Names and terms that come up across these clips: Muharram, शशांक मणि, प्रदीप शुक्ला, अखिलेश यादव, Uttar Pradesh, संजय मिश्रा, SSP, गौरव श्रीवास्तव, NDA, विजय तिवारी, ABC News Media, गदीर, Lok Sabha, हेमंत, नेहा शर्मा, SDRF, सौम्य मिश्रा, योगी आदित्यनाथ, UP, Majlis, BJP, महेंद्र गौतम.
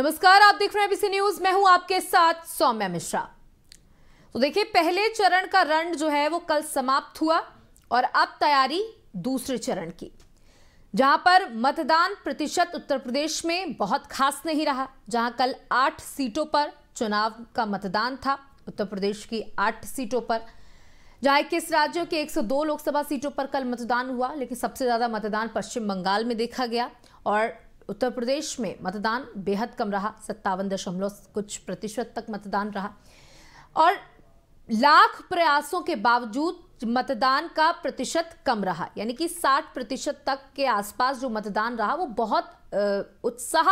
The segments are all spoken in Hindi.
नमस्कार, आप देख रहे हैं ABC न्यूज। मैं हूं आपके साथ सौम्य मिश्रा। तो देखिए, पहले चरण का रण जो है वो कल समाप्त हुआ और अब तैयारी दूसरे चरण की, जहां पर मतदान प्रतिशत उत्तर प्रदेश में बहुत खास नहीं रहा। जहां कल 8 सीटों पर चुनाव का मतदान था, उत्तर प्रदेश की 8 सीटों पर, जहां 21 राज्यों की 102 लोकसभा सीटों पर कल मतदान हुआ, लेकिन सबसे ज्यादा मतदान पश्चिम बंगाल में देखा गया और उत्तर प्रदेश में मतदान बेहद कम रहा, 57.कुछ% तक मतदान रहा। और लाख प्रयासों के बावजूद मतदान का प्रतिशत कम रहा, यानी कि 60% तक के आसपास जो मतदान रहा वो बहुत उत्साह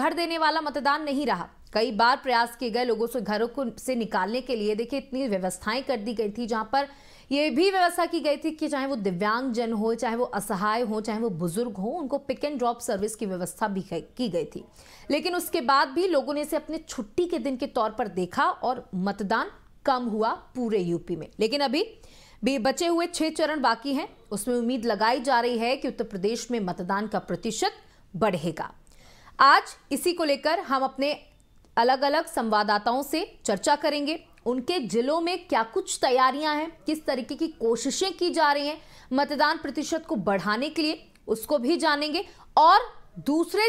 भर देने वाला मतदान नहीं रहा। कई बार प्रयास किए गए लोगों से घरों को से निकालने के लिए, देखिए इतनी व्यवस्थाएं कर दी गई थी, जहां पर ये भी व्यवस्था की गई थी कि चाहे वो दिव्यांगजन हो, चाहे वो असहाय हो, चाहे वो बुजुर्ग हो, उनको पिक एंड ड्रॉप सर्विस की व्यवस्था भी की गई थी। लेकिन उसके बाद भी लोगों ने इसे अपने छुट्टी के दिन के तौर पर देखा और मतदान कम हुआ पूरे यूपी में। लेकिन अभी भी बचे हुए 6 चरण बाकी हैं, उसमें उम्मीद लगाई जा रही है कि उत्तर प्रदेश में मतदान का प्रतिशत बढ़ेगा। आज इसी को लेकर हम अपने अलग अलग संवाददाताओं से चर्चा करेंगे, उनके जिलों में क्या कुछ तैयारियां हैं, किस तरीके की कोशिशें की जा रही हैं मतदान प्रतिशत को बढ़ाने के लिए, उसको भी जानेंगे और दूसरे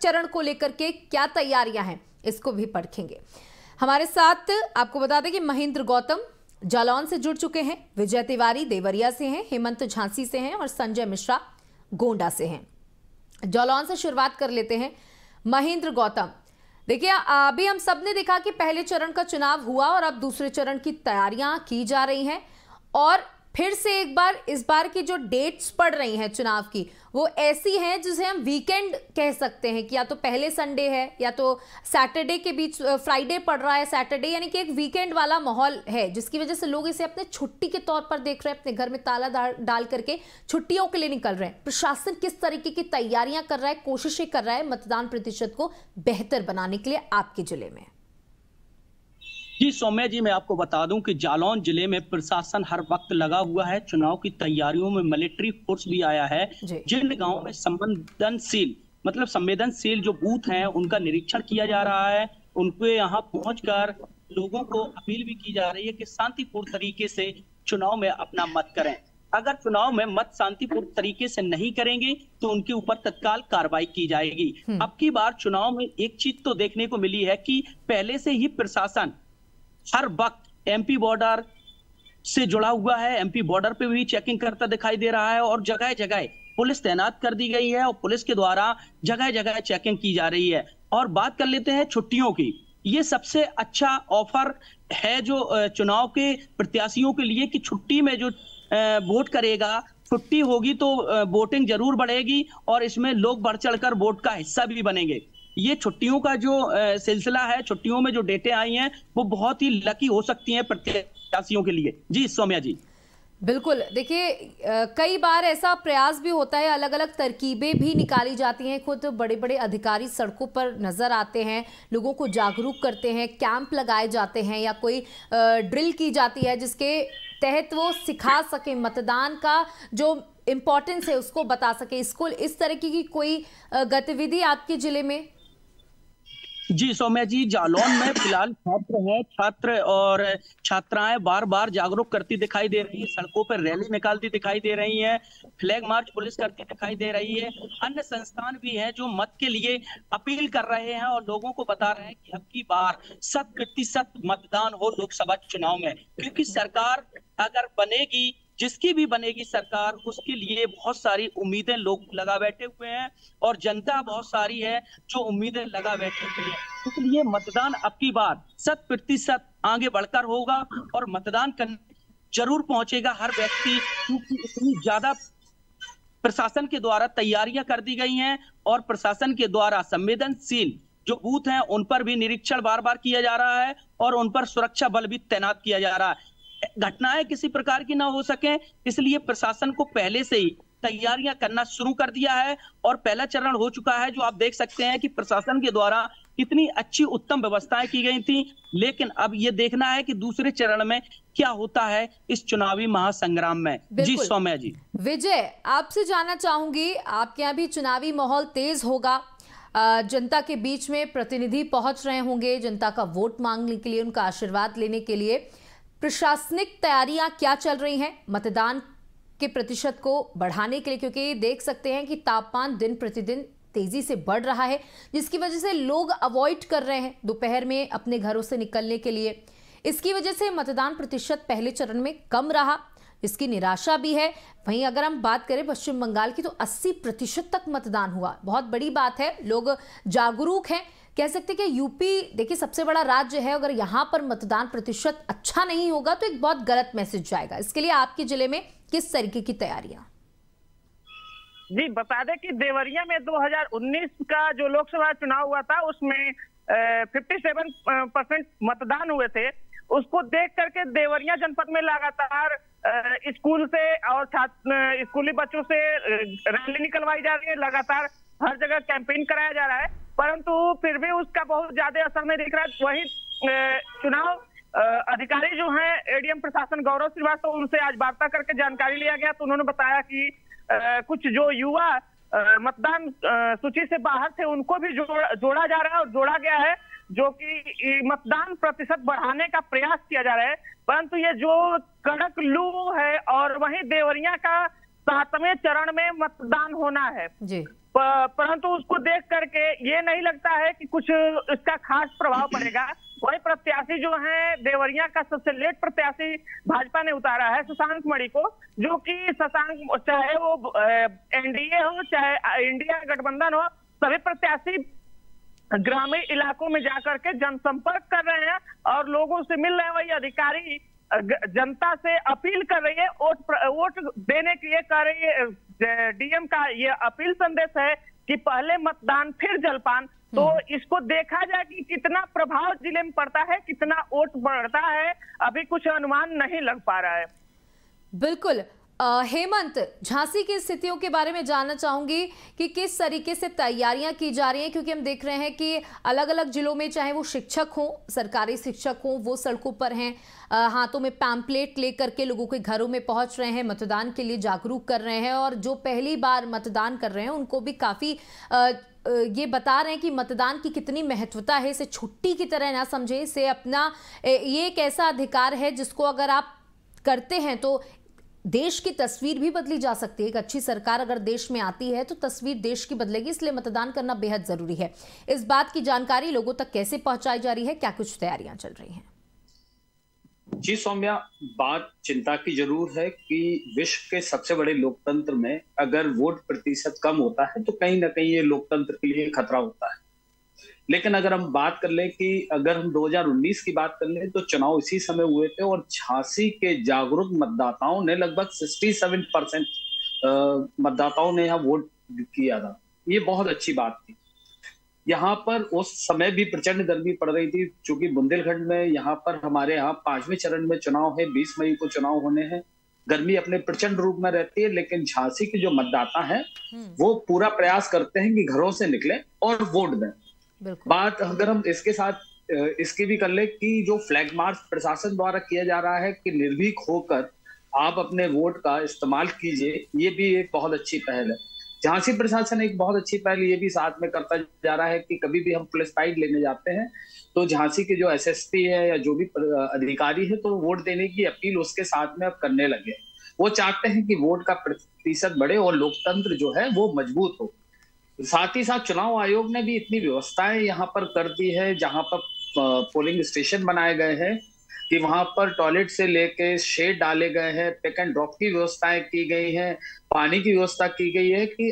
चरण को लेकर के क्या तैयारियां हैं इसको भी परखेंगे। हमारे साथ आपको बता दें कि महेंद्र गौतम जालौन से जुड़ चुके हैं, विजय तिवारी देवरिया से हैं, हेमंत झांसी से हैं और संजय मिश्रा गोंडा से हैं। जालौन से शुरुआत कर लेते हैं। महेंद्र गौतम, देखिए अभी हम सब ने देखा कि पहले चरण का चुनाव हुआ और अब दूसरे चरण की तैयारियां की जा रही हैं और फिर से एक बार इस बार की जो डेट्स पड़ रही हैं चुनाव की वो ऐसी हैं जिसे हम वीकेंड कह सकते हैं कि या तो पहले संडे है या तो सैटरडे के बीच फ्राइडे पड़ रहा है, सैटरडे, यानी कि एक वीकेंड वाला माहौल है जिसकी वजह से लोग इसे अपने छुट्टी के तौर पर देख रहे हैं, अपने घर में ताला डाल करके छुट्टियों के लिए निकल रहे हैं। प्रशासन किस तरीके की तैयारियां कर रहा है, कोशिशें कर रहा है मतदान प्रतिशत को बेहतर बनाने के लिए आपके जिले में? जी सौम्या जी, मैं आपको बता दूं कि जालौन जिले में प्रशासन हर वक्त लगा हुआ है, चुनाव की तैयारियों में मिलिट्री फोर्स भी आया है। जिन गांव में संवेदनशील जो बूथ हैं उनका निरीक्षण किया जा रहा है, उनके यहां पहुंचकर लोगों को अपील भी की जा रही है कि शांतिपूर्ण तरीके से चुनाव में अपना मत करें। अगर चुनाव में मत शांतिपूर्ण तरीके से नहीं करेंगे तो उनके ऊपर तत्काल कार्रवाई की जाएगी। अब की बार चुनाव में एक चीज तो देखने को मिली है कि पहले से ही प्रशासन हर वक्त एमपी बॉर्डर से जुड़ा हुआ है, एमपी बॉर्डर पे भी चेकिंग करता दिखाई दे रहा है और जगह जगह पुलिस तैनात कर दी गई है और पुलिस के द्वारा जगह जगह चेकिंग की जा रही है। और बात कर लेते हैं छुट्टियों की, ये सबसे अच्छा ऑफर है जो चुनाव के प्रत्याशियों के लिए कि छुट्टी में जो वोट करेगा, छुट्टी होगी तो वोटिंग जरूर बढ़ेगी और इसमें लोग बढ़ चढ़ कर वोट का हिस्सा भी बनेंगे। ये छुट्टियों का जो सिलसिला है, छुट्टियों में जो डेटें आई हैं वो बहुत ही लकी हो सकती हैं प्रत्याशियों के लिए। जी सौम्या जी, बिल्कुल, देखिए कई बार ऐसा प्रयास भी होता है, अलग अलग तरकीबें भी निकाली जाती हैं, खुद बड़े बड़े अधिकारी सड़कों पर नजर आते हैं, लोगों को जागरूक करते हैं, कैंप लगाए जाते हैं या कोई ड्रिल की जाती है जिसके तहत वो सिखा सके मतदान का जो इम्पोर्टेंस है उसको बता सके। इस तरीके की कोई गतिविधि आपके जिले में? जी सौम्या जी, जालौन में फिलहाल छात्र और छात्राएं बार बार जागरूक करती दिखाई दे रही है, सड़कों पर रैली निकालती दिखाई दे रही है, फ्लैग मार्च पुलिस करती दिखाई दे रही है। अन्य संस्थान भी हैं जो मत के लिए अपील कर रहे हैं और लोगों को बता रहे हैं कि अब की बार 100% मतदान हो लोकसभा चुनाव में, क्योंकि सरकार अगर बनेगी, जिसकी भी बनेगी सरकार, उसके लिए बहुत सारी उम्मीदें लोग लगा बैठे हुए हैं और जनता बहुत सारी है जो उम्मीदें लगा बैठे हुए हैं। इसलिए मतदान अब की बार 100% आगे बढ़कर होगा और मतदान करने जरूर पहुंचेगा हर व्यक्ति, क्योंकि इतनी ज्यादा प्रशासन के द्वारा तैयारियां कर दी गई हैं और प्रशासन के द्वारा संवेदनशील जो बूथ हैं उन पर भी निरीक्षण बार बार किया जा रहा है और उन पर सुरक्षा बल भी तैनात किया जा रहा है, घटनाएं किसी प्रकार की ना हो सके, इसलिए प्रशासन को पहले से ही तैयारियां करना शुरू कर दिया है। और पहला चरण हो चुका है जो आप देख सकते हैं कि प्रशासन के द्वारा कितनी अच्छी उत्तम व्यवस्थाएं की गई थी, लेकिन अब ये देखना है कि दूसरे चरण में क्या होता है इस चुनावी महासंग्राम में। जी सौम्या जी, विजय आपसे जानना चाहूंगी, आपके यहाँ भी चुनावी माहौल तेज होगा, जनता के बीच में प्रतिनिधि पहुंच रहे होंगे जनता का वोट मांगने के लिए, उनका आशीर्वाद लेने के लिए। प्रशासनिक तैयारियां क्या चल रही हैं मतदान के प्रतिशत को बढ़ाने के लिए, क्योंकि देख सकते हैं कि तापमान दिन प्रतिदिन तेजी से बढ़ रहा है जिसकी वजह से लोग अवॉइड कर रहे हैं दोपहर में अपने घरों से निकलने के लिए। इसकी वजह से मतदान प्रतिशत पहले चरण में कम रहा, इसकी निराशा भी है। वहीं अगर हम बात करें पश्चिम बंगाल की तो 80% तक मतदान हुआ, बहुत बड़ी बात है, लोग जागरूक हैं। कह सकते हैं कि यूपी देखिए सबसे बड़ा राज्य है, अगर यहाँ पर मतदान प्रतिशत अच्छा नहीं होगा तो एक बहुत गलत मैसेज जाएगा। इसके लिए आपके जिले में किस तरीके की तैयारियां? जी बता दें कि देवरिया में 2019 का जो लोकसभा चुनाव हुआ था उसमें 57% मतदान हुए थे। उसको देख करके देवरिया जनपद में लगातार स्कूल से और छात्र स्कूली बच्चों से रैली निकलवाई जा रही है, लगातार हर जगह कैंपेन कराया जा रहा है, परंतु फिर भी उसका बहुत ज्यादा असर नहीं दिख रहा है। वही चुनाव अधिकारी जो हैं एडीएम प्रशासन गौरव श्रीवास्तव, उनसे आज वार्ता करके जानकारी लिया गया तो उन्होंने बताया कि कुछ जो युवा मतदान सूची से बाहर थे उनको भी जोड़ा जा रहा है और जोड़ा गया है, जो कि मतदान प्रतिशत बढ़ाने का प्रयास किया जा रहा है। परंतु ये जो कड़क लू है और वहीं देवरिया का 7वें चरण में मतदान होना है जी, परंतु उसको देख करके ये नहीं लगता है कि कुछ इसका खास प्रभाव पड़ेगा। वही प्रत्याशी जो है देवरिया का सबसे लेट प्रत्याशी भाजपा ने उतारा है शशांक मणि को, जो कि शशांक चाहे वो एनडीए हो चाहे इंडिया गठबंधन हो, सभी प्रत्याशी ग्रामीण इलाकों में जाकर के जनसंपर्क कर रहे हैं और लोगों से मिल रहे हैं। वही अधिकारी जनता से अपील कर रही है, वोट देने के लिए कह रही है। डीएम का ये अपील संदेश है कि पहले मतदान फिर जलपान, तो इसको देखा जाए कि कितना प्रभाव जिले में पड़ता है, कितना वोट बढ़ता है, अभी कुछ अनुमान नहीं लग पा रहा है। बिल्कुल। हेमंत, झांसी की स्थितियों के बारे में जानना चाहूंगी कि किस तरीके से तैयारियां की जा रही हैं, क्योंकि हम देख रहे हैं कि अलग अलग जिलों में चाहे वो शिक्षक हों, सरकारी शिक्षक हों, वो सड़कों पर हैं, हाथों में पैम्पलेट लेकर के लोगों के घरों में पहुंच रहे हैं, मतदान के लिए जागरूक कर रहे हैं, और जो पहली बार मतदान कर रहे हैं उनको भी काफ़ी ये बता रहे हैं कि मतदान की कितनी महत्वता है, इसे छुट्टी की तरह ना समझें, इसे अपना ये एक ऐसा अधिकार है जिसको अगर आप करते हैं तो देश की तस्वीर भी बदली जा सकती है। एक अच्छी सरकार अगर देश में आती है तो तस्वीर देश की बदलेगी, इसलिए मतदान करना बेहद जरूरी है। इस बात की जानकारी लोगों तक कैसे पहुंचाई जा रही है, क्या कुछ तैयारियां चल रही हैं? जी सौम्या, बात चिंता की जरूर है कि विश्व के सबसे बड़े लोकतंत्र में अगर वोट प्रतिशत कम होता है तो कहीं ना कहीं ये लोकतंत्र के लिए खतरा होता है। लेकिन अगर हम बात कर लें कि अगर हम 2019 की बात कर लें तो चुनाव इसी समय हुए थे और झांसी के जागरूक मतदाताओं ने लगभग 67% मतदाताओं ने यहाँ वोट किया था। ये बहुत अच्छी बात थी। यहाँ पर उस समय भी प्रचंड गर्मी पड़ रही थी, चूंकि बुंदेलखंड में यहाँ पर हमारे यहाँ 5वें चरण में चुनाव है, 20 मई को चुनाव होने हैं। गर्मी अपने प्रचंड रूप में रहती है, लेकिन झांसी के जो मतदाता है वो पूरा प्रयास करते हैं कि घरों से निकले और वोट दें। बात अगर हम इसके साथ इसकी भी कर ले कि जो फ्लैग मार्च प्रशासन द्वारा किया जा रहा है कि निर्भीक होकर आप अपने वोट का इस्तेमाल कीजिए, ये भी एक बहुत अच्छी पहल है। झांसी प्रशासन एक बहुत अच्छी पहल ये भी साथ में करता जा रहा है कि कभी भी हम पुलिस फाइड लेने जाते हैं तो झांसी के जो SSP है या जो भी अधिकारी है तो वोट देने की अपील उसके साथ में अब करने लगे। वो चाहते हैं कि वोट का प्रतिशत बढ़े और लोकतंत्र जो है वो मजबूत हो। साथ ही साथ चुनाव आयोग ने भी इतनी व्यवस्थाएं यहाँ पर कर दी है, जहाँ पर पोलिंग स्टेशन बनाए गए हैं कि वहां पर टॉयलेट से लेके शेड डाले गए हैं, पिक एंड ड्रॉप की व्यवस्थाएं की गई हैं, पानी की व्यवस्था की गई है कि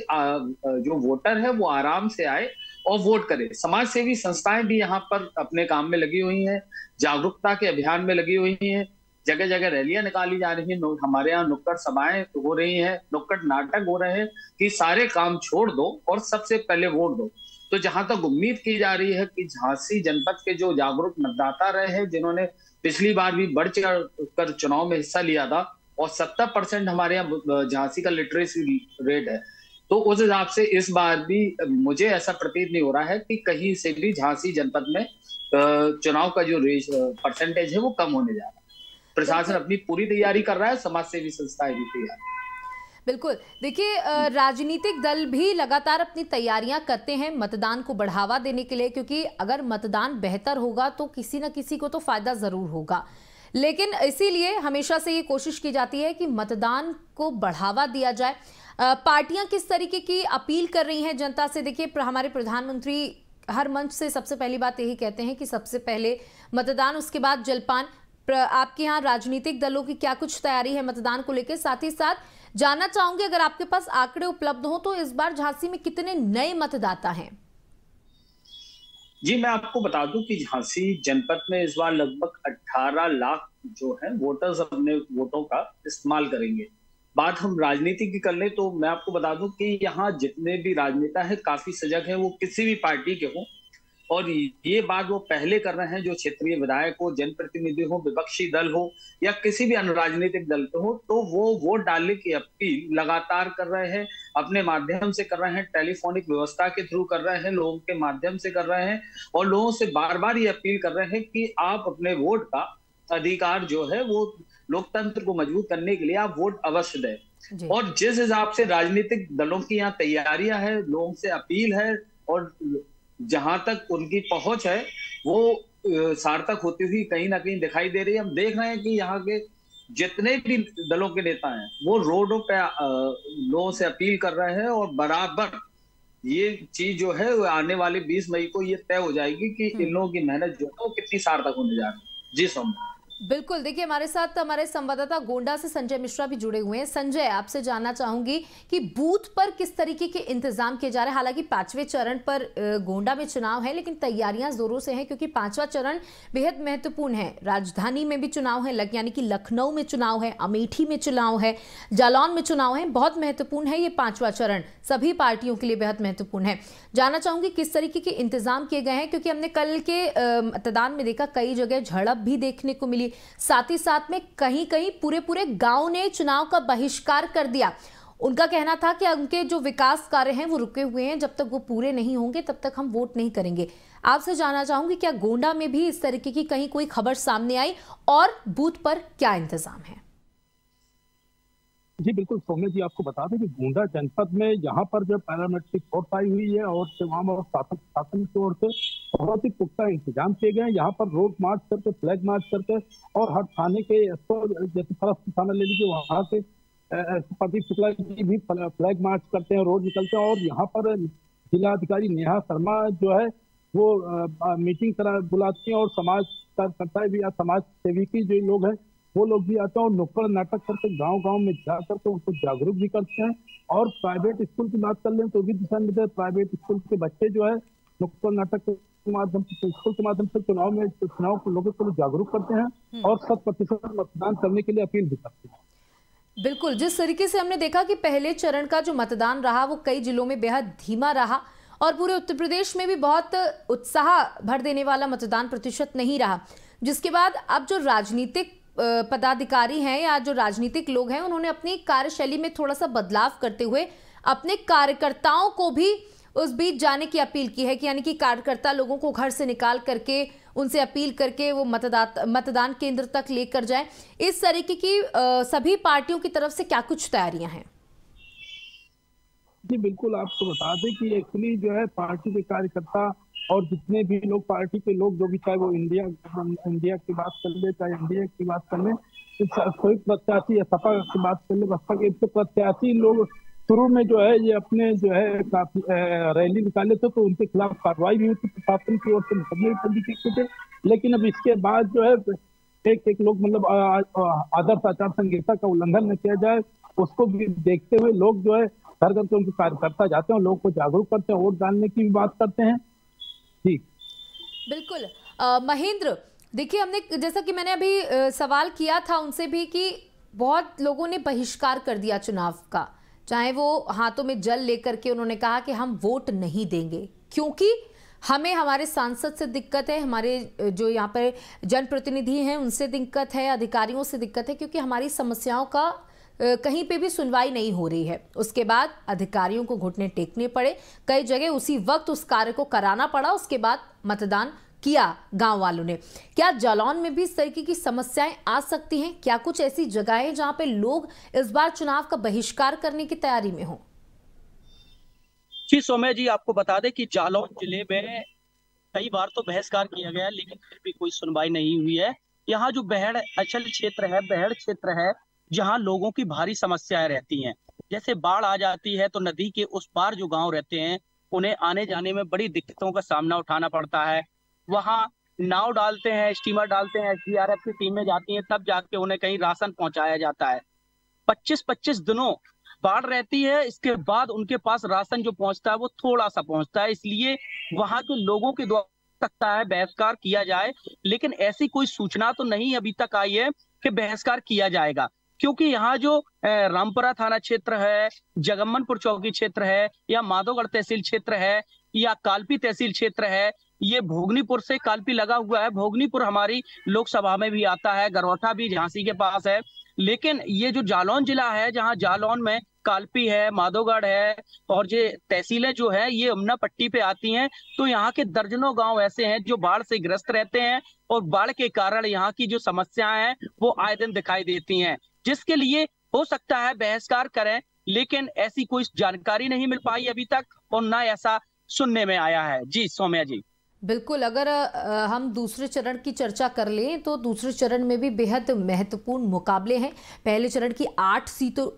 जो वोटर है वो आराम से आए और वोट करे। समाज सेवी संस्थाएं भी यहाँ पर अपने काम में लगी हुई हैं, जागरूकता के अभियान में लगी हुई हैं, जगह जगह रैलियां निकाली जा रही हैं, हमारे यहाँ नुक्कड़ सभाएं हो रही हैं, नुक्कड़ नाटक हो रहे हैं कि सारे काम छोड़ दो और सबसे पहले वोट दो। तो जहां तक उम्मीद की जा रही है कि झांसी जनपद के जो जागरूक मतदाता रहे हैं, जिन्होंने पिछली बार भी बढ़ चढ़कर चुनाव में हिस्सा लिया था और 70% हमारे यहाँ झांसी का लिटरेसी रेट है, तो उस हिसाब से इस बार भी मुझे ऐसा प्रतीत नहीं हो रहा है कि कहीं से भी झांसी जनपद में चुनाव का जो परसेंटेज है वो कम होने जा रहा है। प्रशासन अपनी पूरी तैयारी कर रहा है, समाज सेवी संस्थाएं भी तैयार। बिल्कुल। देखिए, राजनीतिक दल भी लगातार अपनी तैयारियां करते हैं मतदान को बढ़ावा देने के लिए, क्योंकि अगर मतदान बेहतर होगा तो किसी न किसी को तो फायदा जरूर होगा। लेकिन इसीलिए हमेशा से ये कोशिश की जाती है कि मतदान को बढ़ावा दिया जाए। पार्टियां किस तरीके की अपील कर रही हैं जनता से? देखिए, हमारे प्रधानमंत्री हर मंच से सबसे पहली बात यही कहते हैं कि सबसे पहले मतदान, उसके बाद जलपान। आपके यहाँ राजनीतिक दलों की क्या कुछ तैयारी है मतदान को लेकर? साथ ही साथ जानना चाहूंगी, अगर आपके पास आंकड़े उपलब्ध हो तो इस बार झांसी में कितने नए मतदाता हैं? जी, मैं आपको बता दूं कि झांसी जनपद में इस बार लगभग 18 लाख जो है वोटर्स अपने वोटों का इस्तेमाल करेंगे। बात हम राजनीति की कर ले तो मैं आपको बता दूं कि यहाँ जितने भी राजनेता है काफी सजग है, वो किसी भी पार्टी के हों, और ये बात वो पहले कर रहे हैं जो क्षेत्रीय विधायक हो, जनप्रतिनिधि हो, विपक्षी दल हो या किसी भी राजनीतिक दल के हो, तो वो वोट डालने की अपील लगातार कर रहे हैं, अपने माध्यम से कर रहे हैं, टेलीफोनिक व्यवस्था के थ्रू कर रहे हैं, लोगों के माध्यम से कर रहे हैं, और लोगों से बार बार ये अपील कर रहे हैं कि आप अपने वोट का अधिकार जो है वो लोकतंत्र को मजबूत करने के लिए आप वोट अवश्य दें। और जिस हिसाब से राजनीतिक दलों की यहाँ तैयारियां है, लोगों से अपील है और जहां तक उनकी पहुंच है वो सार्थक होती हुई कहीं ना कहीं दिखाई दे रही है। हम देख रहे हैं कि यहाँ के जितने भी दलों के नेता हैं वो रोडों पे लोगों से अपील कर रहे हैं, और बराबर ये चीज जो है वो आने वाले 20 मई को ये तय हो जाएगी कि इन लोगों की मेहनत जो है वो कितनी सार्थक होने जा रही है। जी सौम्य, बिल्कुल। देखिए, हमारे साथ हमारे संवाददाता गोंडा से संजय मिश्रा भी जुड़े हुए हैं। संजय, आपसे जानना चाहूंगी कि बूथ पर किस तरीके के इंतजाम किए जा रहे हैं? हालांकि पांचवें चरण पर गोंडा में चुनाव है, लेकिन तैयारियां जोरों से हैं, क्योंकि पांचवा चरण बेहद महत्वपूर्ण है। राजधानी में भी चुनाव है, यानी कि लखनऊ में चुनाव है, अमेठी में चुनाव है, जालौन में चुनाव है। बहुत महत्वपूर्ण है ये पांचवा चरण, सभी पार्टियों के लिए बेहद महत्वपूर्ण है। जानना चाहूंगी किस तरीके के इंतजाम किए गए हैं, क्योंकि हमने कल के मतदान में देखा कई जगह झड़प भी देखने को मिली, साथ ही साथ में कहीं कहीं पूरे पूरे गांव ने चुनाव का बहिष्कार कर दिया। उनका कहना था कि उनके जो विकास कार्य हैं वो रुके हुए हैं, जब तक वो पूरे नहीं होंगे तब तक हम वोट नहीं करेंगे। आपसे जानना चाहूंगी, क्या गोंडा में भी इस तरीके की कहीं कोई खबर सामने आई, और बूथ पर क्या इंतजाम है? जी बिल्कुल सौम्य जी, आपको बता दें कि गोंडा जनपद में यहाँ पर जो पैरामेट्रिक फोर्स आई हुई है और तमाम और शासन की ओर से बहुत ही पुख्ता इंतजाम किए गए हैं। यहाँ पर रोड मार्च करके, फ्लैग मार्च करके, और हर थाने के जैसे फर्स्ट थाना ले लीजिए, वहाँ से प्रदीप शुक्ला जी भी फ्लैग मार्च करते हैं, रोड निकलते हैं। और यहाँ पर जिलाधिकारी नेहा शर्मा जो है वो मीटिंग बुलाती है, और समाज कार्यकर्ता भी या समाज सेवी की जो लोग हैं वो लोग भी आते हैं और नुक्कड़ नाटक करके गांव-गांव में जाकर तो उनको जागरूक भी करते हैं। और प्राइवेट स्कूल की बात कर लें तो भी दिशा निर्देश प्राइवेट स्कूल के बच्चे जो है नुक्कड़ नाटक के माध्यम से, स्कूल के माध्यम से चुनाव को लोगों को जागरूक करते हैं और 100% मतदान करने के लिए अपील भी करते हैं। बिल्कुल, जिस तरीके से हमने देखा कि पहले चरण का जो मतदान रहा वो कई जिलों में बेहद धीमा रहा, और पूरे उत्तर प्रदेश में भी बहुत उत्साह भर देने वाला मतदान प्रतिशत नहीं रहा, जिसके बाद अब जो राजनीतिक पदाधिकारी हैं या जो राजनीतिक लोग हैं उन्होंने अपनी कार्यशैली में थोड़ा सा बदलाव करते हुए अपने कार्यकर्ताओं को भी उस बीच जाने की अपील की है, कि यानी कि कार्यकर्ता लोगों को घर से निकाल करके उनसे अपील करके वो मतदान केंद्र तक लेकर जाए। इस तरीके की सभी पार्टियों की तरफ से क्या कुछ तैयारियां हैं? जी बिल्कुल, आपको बता दें कि एक्चुअली जो है पार्टी के कार्यकर्ता और जितने भी लोग पार्टी के लोग जो भी, चाहे वो इंडिया की बात कर ले, चाहे एनडीए की बात कर ले, संयुक्त प्रत्याशी या सपा की बात कर ले, बसपा के तो प्रत्याशी लोग शुरू में जो है ये अपने जो है काफी रैली निकाले थे, तो उनके खिलाफ कार्रवाई भी हुई थी, प्रशासन की ओर से मुकदमे भी किए थे। लेकिन अब इसके बाद जो है एक एक लोग मतलब आदर्श आचार संहिता का उल्लंघन न किया जाए उसको भी देखते हुए लोग जो है घर घर के उनके कार्यकर्ता जाते हैं, लोगों को जागरूक करते हैं, वोट डालने की भी बात करते हैं। बिल्कुल। महेंद्र, देखिए, हमने जैसा कि मैंने अभी सवाल किया था उनसे भी कि बहुत लोगों ने बहिष्कार कर दिया चुनाव का, चाहे वो हाथों में जल लेकर के उन्होंने कहा कि हम वोट नहीं देंगे क्योंकि हमें हमारे सांसद से दिक्कत है, हमारे जो यहाँ पर जनप्रतिनिधि हैं उनसे दिक्कत है, अधिकारियों से दिक्कत है, क्योंकि हमारी समस्याओं का कहीं पे भी सुनवाई नहीं हो रही है। उसके बाद अधिकारियों को घुटने टेकने पड़े, कई जगह उसी वक्त उस कार्य को कराना पड़ा, उसके बाद मतदान किया गांव वालों ने। क्या जालौन में भी इस तरीके की समस्याएं आ सकती हैं? क्या कुछ ऐसी जगहें जहां पे लोग इस बार चुनाव का बहिष्कार करने की तैयारी में हों? जी सौम्या जी, आपको बता दें कि जालौन जिले में कई बार तो बहिष्कार किया गया, लेकिन फिर भी कोई सुनवाई नहीं हुई है। यहाँ जो बहड़ क्षेत्र है जहाँ लोगों की भारी समस्याएं रहती हैं, जैसे बाढ़ आ जाती है तो नदी के उस पार जो गाँव रहते हैं उन्हें आने जाने में बड़ी दिक्कतों का सामना उठाना पड़ता है। वहाँ नाव डालते हैं, स्टीमर डालते हैं, SDRF की टीमें जाती हैं, तब जाके उन्हें कहीं राशन पहुंचाया जाता है। 25-25 दिनों बाढ़ रहती है, इसके बाद उनके पास राशन जो पहुंचता है वो थोड़ा सा पहुंचता है। इसलिए वहाँ के लोगों के द्वारा सकता है बहिष्कार किया जाए, लेकिन ऐसी कोई सूचना तो नहीं अभी तक आई है कि बहिष्कार किया जाएगा, क्योंकि यहाँ जो रामपुरा थाना क्षेत्र है, जगम्मनपुर चौकी क्षेत्र है, या माधोगढ़ तहसील क्षेत्र है, या कालपी तहसील क्षेत्र है, ये भोगनीपुर से कालपी लगा हुआ है। भोगनीपुर हमारी लोकसभा में भी आता है, गरौठा भी झांसी के पास है, लेकिन ये जो जालौन जिला है जहाँ जालौन में कालपी है, माधोगढ़ है, और ये तहसीलें जो है ये यमुना पट्टी पे आती हैं, तो यहाँ के दर्जनों गांव ऐसे हैं जो बाढ़ से ग्रस्त रहते हैं, और बाढ़ के कारण यहाँ की जो समस्याएं हैं वो आए दिन दिखाई देती हैं, जिसके लिए हो सकता है बहिष्कार करें, लेकिन ऐसी कोई जानकारी नहीं मिल पाई अभी तक और ना ऐसा सुनने में आया है। जी सौम्या जी, बिल्कुल। अगर हम दूसरे चरण की चर्चा कर लें तो दूसरे चरण में भी बेहद महत्वपूर्ण मुकाबले हैं। पहले चरण की 8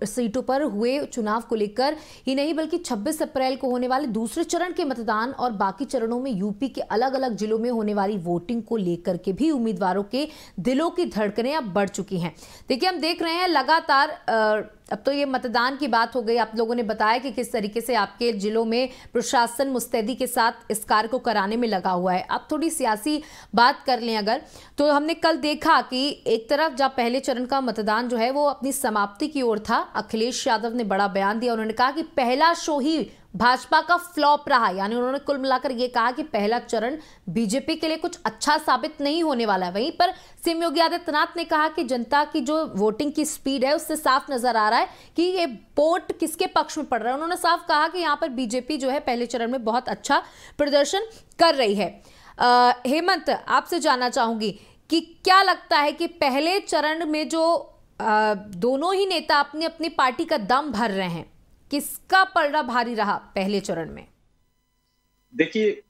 सीटों पर हुए चुनाव को लेकर ही नहीं, बल्कि 26 अप्रैल को होने वाले दूसरे चरण के मतदान और बाकी चरणों में यूपी के अलग अलग जिलों में होने वाली वोटिंग को लेकर के भी उम्मीदवारों के दिलों की धड़कनें अब बढ़ चुकी हैं। देखिए, हम देख रहे हैं लगातार अब तो ये मतदान की बात हो गई, आप लोगों ने बताया कि किस तरीके से आपके जिलों में प्रशासन मुस्तैदी के साथ इस कार्य को कराने में लगा हुआ है। अब थोड़ी सियासी बात कर लें अगर, तो हमने कल देखा कि एक तरफ जब पहले चरण का मतदान जो है वो अपनी समाप्ति की ओर था, अखिलेश यादव ने बड़ा बयान दिया। उन्होंने कहा कि पहला शो ही भाजपा का फ्लॉप रहा, यानी उन्होंने कुल मिलाकर ये कहा कि पहला चरण बीजेपी के लिए कुछ अच्छा साबित नहीं होने वाला है। वहीं पर सीएम योगी आदित्यनाथ ने कहा कि जनता की जो वोटिंग की स्पीड है उससे साफ नजर आ रहा है कि ये वोट किसके पक्ष में पड़ रहा है। उन्होंने साफ कहा कि यहाँ पर बीजेपी जो है पहले चरण में बहुत अच्छा प्रदर्शन कर रही है। हेमंत, आपसे जानना चाहूंगी कि क्या लगता है कि पहले चरण में जो दोनों ही नेता अपनी अपनी पार्टी का दम भर रहे हैं, किसका पलड़ा भारी रहा पहले चरण में? देखिए,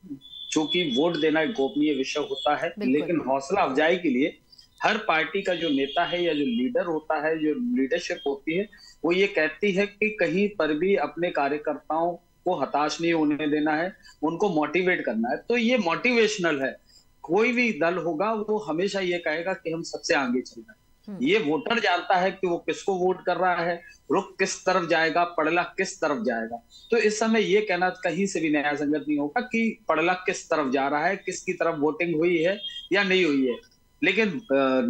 चूंकि वोट देना एक गोपनीय विषय होता है, लेकिन हौसला अफजाई के लिए हर पार्टी का जो नेता है या जो लीडर होता है, जो लीडरशिप होती है, वो ये कहती है कि कहीं पर भी अपने कार्यकर्ताओं को हताश नहीं होने देना है, उनको मोटिवेट करना है। तो ये मोटिवेशनल है। कोई भी दल होगा वो हमेशा ये कहेगा कि हम सबसे आगे चल रहे हैं। ये वोटर जानता है कि वो किसको वोट कर रहा है, रुख किस तरफ जाएगा, पड़ला किस तरफ जाएगा। तो इस समय ये कहना कहीं से भी न्याय संगत नहीं होगा कि पड़ला किस तरफ जा रहा है, किसकी तरफ वोटिंग हुई है या नहीं हुई है। लेकिन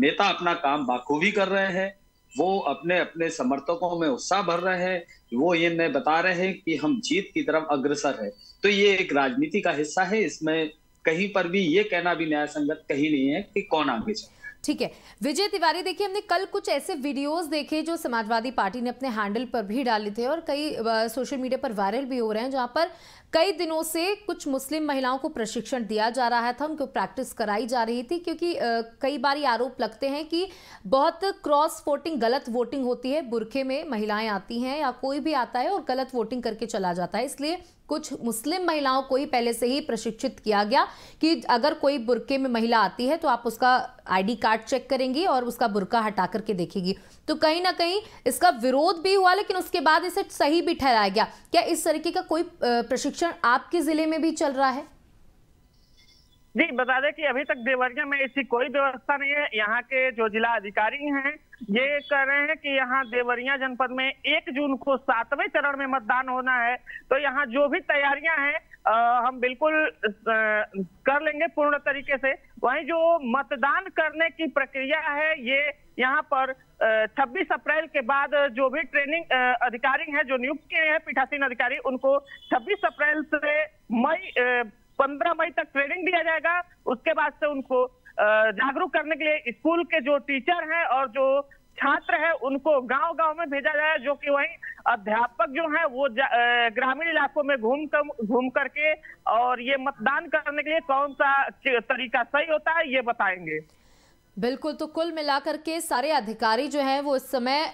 नेता अपना काम बाखूबी कर रहे हैं, वो अपने अपने समर्थकों में उत्साह भर रहे हैं, वो ये बता रहे हैं कि हम जीत की तरफ अग्रसर है। तो ये एक राजनीति का हिस्सा है, इसमें कहीं पर भी ये कहना भी न्याय संगत कहीं नहीं है कि कौन आगे जाए। ठीक है विजय तिवारी, देखिए हमने कल कुछ ऐसे वीडियोस देखे जो समाजवादी पार्टी ने अपने हैंडल पर भी डाले थे और कई सोशल मीडिया पर वायरल भी हो रहे हैं, जहां पर कई दिनों से कुछ मुस्लिम महिलाओं को प्रशिक्षण दिया जा रहा था, उनको प्रैक्टिस कराई जा रही थी, क्योंकि कई बार ये आरोप लगते हैं कि बहुत क्रॉस वोटिंग, गलत वोटिंग होती है। बुरखे में महिलाएं आती हैं या कोई भी आता है और गलत वोटिंग करके चला जाता है, इसलिए कुछ मुस्लिम महिलाओं को ही पहले से ही प्रशिक्षित किया गया कि अगर कोई बुरके में महिला आती है तो आप उसका ID कार्ड चेक करेंगी और उसका बुरका हटा करके देखेगी। तो कहीं ना कहीं इसका विरोध भी हुआ, लेकिन उसके बाद इसे सही भी ठहराया गया। क्या इस तरीके का कोई प्रशिक्षण आपके जिले में भी चल रहा है? जी बता दें कि अभी तक देवरिया में इसकी कोई व्यवस्था नहीं है। यहाँ के जो जिला अधिकारी हैं ये कह रहे हैं कि यहाँ देवरिया जनपद में 1 जून को 7वें चरण में मतदान होना है, तो यहाँ जो भी तैयारियां हैं हम बिल्कुल कर लेंगे पूर्ण तरीके से। वहीं जो मतदान करने की प्रक्रिया है ये यहाँ पर 26 अप्रैल के बाद जो भी ट्रेनिंग अधिकारी हैं, जो नियुक्त किए हैं पीठासीन अधिकारी, उनको 26 अप्रैल से 15 मई तक ट्रेनिंग दिया जाएगा। उसके बाद से उनको जागरूक करने के लिए स्कूल के जो टीचर हैं और जो छात्र है उनको गांव गांव में भेजा जाए, जो कि वहीं अध्यापक जो है वो ग्रामीण इलाकों में घूम करके और ये मतदान करने के लिए कौन सा तरीका सही होता है ये बताएंगे। बिल्कुल, तो कुल मिलाकर के सारे अधिकारी जो हैं वो इस समय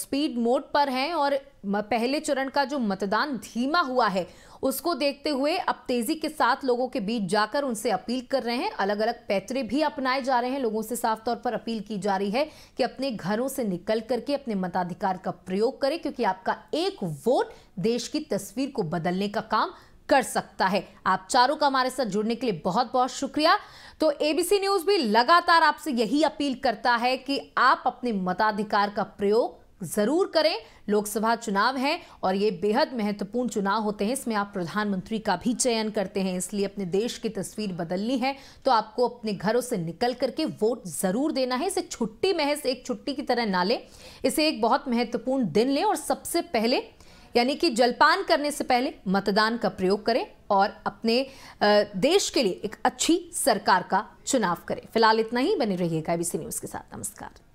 स्पीड मोड पर हैं और पहले चरण का जो मतदान धीमा हुआ है उसको देखते हुए अब तेजी के साथ लोगों के बीच जाकर उनसे अपील कर रहे हैं। अलग अलग पैतरे भी अपनाए जा रहे हैं, लोगों से साफ तौर पर अपील की जा रही है कि अपने घरों से निकल करके अपने मताधिकार का प्रयोग करें, क्योंकि आपका एक वोट देश की तस्वीर को बदलने का काम कर सकता है। आप चारों का हमारे साथ जुड़ने के लिए बहुत बहुत शुक्रिया। तो एबीसी न्यूज भी लगातार आपसे यही अपील करता है कि आप अपने मताधिकार का प्रयोग जरूर करें। लोकसभा चुनाव है और ये बेहद महत्वपूर्ण चुनाव होते हैं, इसमें आप प्रधानमंत्री का भी चयन करते हैं, इसलिए अपने देश की तस्वीर बदलनी है तो आपको अपने घरों से निकल करके वोट जरूर देना है। इसे छुट्टी, महज एक छुट्टी की तरह ना लें, इसे एक बहुत महत्वपूर्ण दिन लें और सबसे पहले यानी कि जलपान करने से पहले मतदान का प्रयोग करें और अपने देश के लिए एक अच्छी सरकार का चुनाव करें। फिलहाल इतना ही, बने रहिएगा एबीसी न्यूज़ के साथ। नमस्कार।